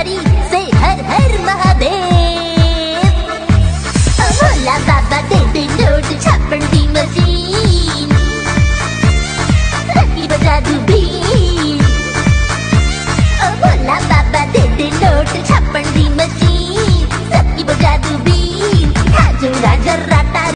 हरी से हर हर महादेव। भोला बाबा दे दे नोट छापन की मशीन, रखी बजा दू।